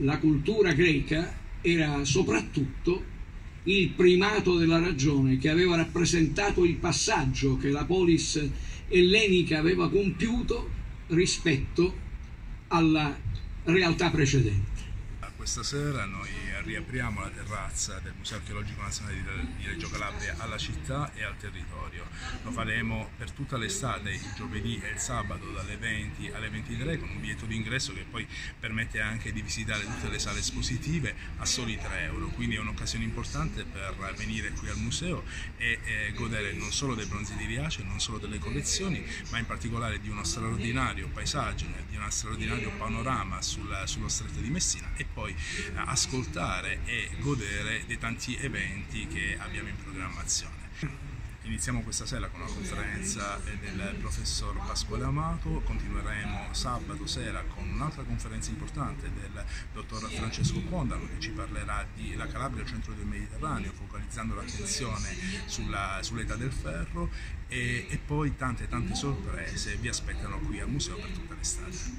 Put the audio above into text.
la cultura greca era soprattutto il primato della ragione, che aveva rappresentato il passaggio che la polis ellenica aveva compiuto rispetto alla realtà precedente. Questa sera noi riapriamo la terrazza del Museo Archeologico Nazionale di Reggio Calabria alla città e al territorio. Lo faremo per tutta l'estate, il giovedì e il sabato dalle 20 alle 23, con un biglietto d'ingresso che poi permette anche di visitare tutte le sale espositive a soli 3 euro. Quindi è un'occasione importante per venire qui al museo e godere non solo dei bronzi di Riace, non solo delle collezioni, ma in particolare di uno straordinario paesaggio, di uno straordinario panorama sullo stretto di Messina, e poi ascoltare e godere dei tanti eventi che abbiamo in programmazione. Iniziamo questa sera con una conferenza del professor Pasquale Amato, continueremo sabato sera con un'altra conferenza importante del dottor Francesco Quondam, che ci parlerà di la Calabria al centro del Mediterraneo, focalizzando l'attenzione sull'età del ferro, e poi tante sorprese vi aspettano qui al museo per tutta l'estate.